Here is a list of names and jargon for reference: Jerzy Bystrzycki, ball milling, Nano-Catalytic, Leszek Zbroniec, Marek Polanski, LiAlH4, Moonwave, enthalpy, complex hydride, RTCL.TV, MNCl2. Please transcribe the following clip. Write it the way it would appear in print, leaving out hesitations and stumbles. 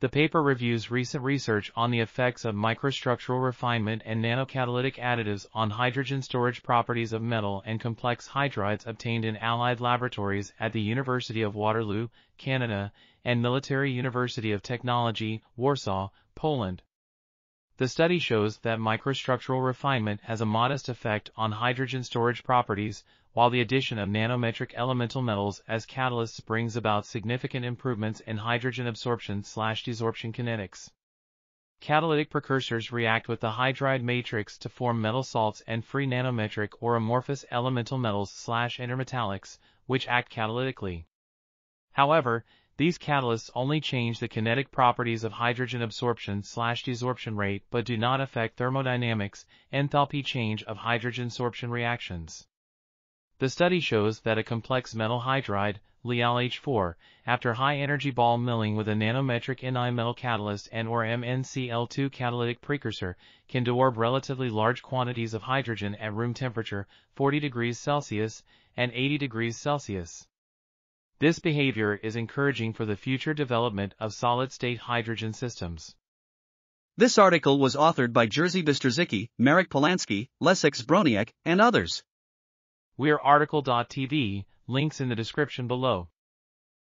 The paper reviews recent research on the effects of microstructural refinement and nanocatalytic additives on hydrogen storage properties of metal and complex hydrides obtained in allied laboratories at the University of Waterloo, Canada, and Military University of Technology, Warsaw, Poland. The study shows that microstructural refinement has a modest effect on hydrogen storage properties, while the addition of nanometric elemental metals as catalysts brings about significant improvements in hydrogen absorption/desorption kinetics. Catalytic precursors react with the hydride matrix to form metal salts and free nanometric or amorphous elemental metals/intermetallics, which act catalytically. However, these catalysts only change the kinetic properties of hydrogen absorption/desorption rate but do not affect thermodynamics, enthalpy change of hydrogen sorption reactions. The study shows that a complex metal hydride, LiAlH4, after high-energy ball milling with a nanometric Ni metal catalyst and/or MNCl2 catalytic precursor, can deorb relatively large quantities of hydrogen at room temperature, 40 degrees Celsius and 80 degrees Celsius. This behavior is encouraging for the future development of solid-state hydrogen systems. This article was authored by Jerzy Bystrzycki, Marek Polanski, Leszek Zbroniec, and others. We are RTCL.TV, links in the description below.